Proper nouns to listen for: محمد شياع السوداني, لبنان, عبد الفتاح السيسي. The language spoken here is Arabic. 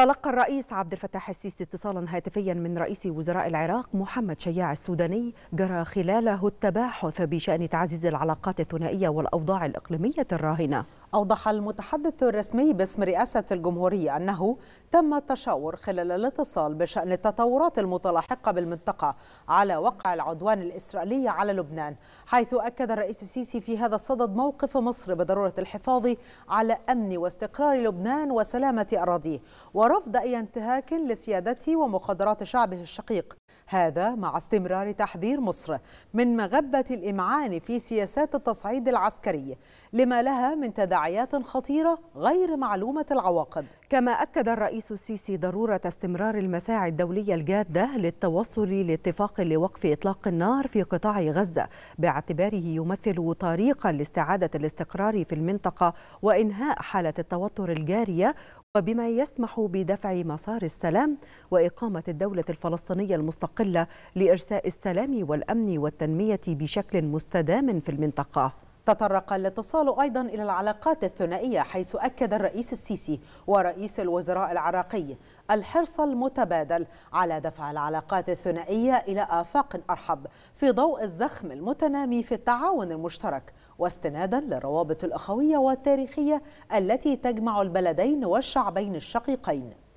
تلقى الرئيس عبد الفتاح السيسي اتصالا هاتفيا من رئيس وزراء العراق محمد شياع السوداني جرى خلاله التباحث بشأن تعزيز العلاقات الثنائية والأوضاع الإقليمية الراهنة. أوضح المتحدث الرسمي باسم رئاسة الجمهورية أنه تم التشاور خلال الاتصال بشأن التطورات المتلاحقة بالمنطقة على وقع العدوان الإسرائيلي على لبنان، حيث أكد الرئيس السيسي في هذا الصدد موقف مصر بضرورة الحفاظ على أمن واستقرار لبنان وسلامة أراضيه، ورفض أي انتهاك لسيادته ومقدرات شعبه الشقيق، هذا مع استمرار تحذير مصر من مغبة الإمعان في سياسات التصعيد العسكري لما لها من تداعيات خطيرة غير معلومة العواقب. كما أكد الرئيس السيسي ضرورة استمرار المساعي الدولية الجادة للتوصل لاتفاق لوقف إطلاق النار في قطاع غزة، باعتباره يمثل طريقا لاستعادة الاستقرار في المنطقة وإنهاء حالة التوتر الجارية، وبما يسمح بدفع مسار السلام وإقامة الدولة الفلسطينية المستقلة لإرساء السلام والأمن والتنمية بشكل مستدام في المنطقة. تطرق الاتصال أيضا إلى العلاقات الثنائية، حيث أكد الرئيس السيسي ورئيس الوزراء العراقي الحرص المتبادل على دفع العلاقات الثنائية إلى آفاق أرحب في ضوء الزخم المتنامي في التعاون المشترك، واستنادا للروابط الأخوية والتاريخية التي تجمع البلدين والشعبين الشقيقين.